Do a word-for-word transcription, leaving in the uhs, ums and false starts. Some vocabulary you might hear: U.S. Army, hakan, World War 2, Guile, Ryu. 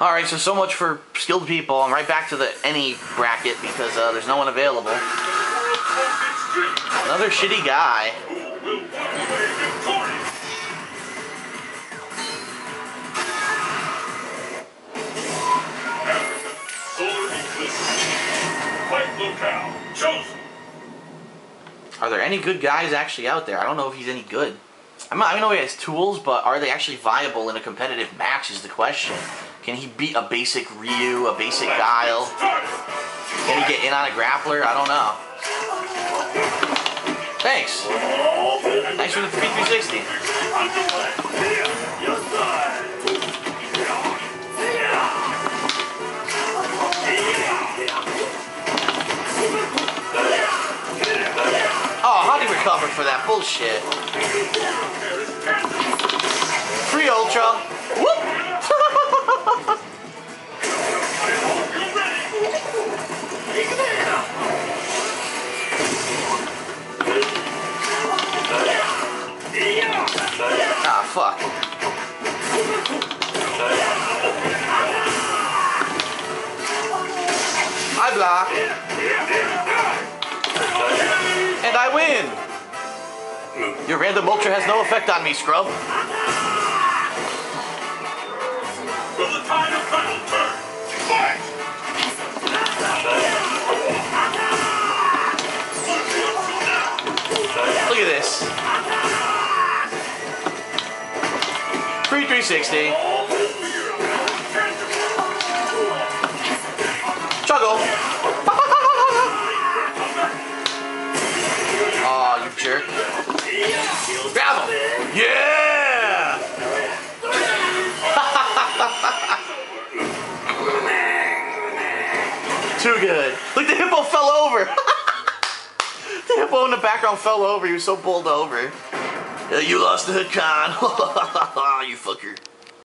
Alright, so so much for skilled people. I'm right back to the any bracket because uh, there's no one available. Another shitty guy. Are there any good guys actually out there? I don't know if he's any good. I'm not, I don't know if he has tools, but are they actually viable in a competitive match is the question. Can he beat a basic Ryu, a basic Guile? Can he get in on a grappler? I don't know. Thanks. Thanks for the P three sixty. Oh, how did he recover for that bullshit? Free Ultra. Whoop! Ah, fuck. I block. And I win! Your random ultra has no effect on me, scrub. Look at this. Free three sixty. Chuggle. Aw, oh, you jerk. Grab him. Yeah! Too good. Look, the hippo fell over. The hippo in the background fell over. He was so bowled over. Yeah, you lost the hood, Khan. You fucker.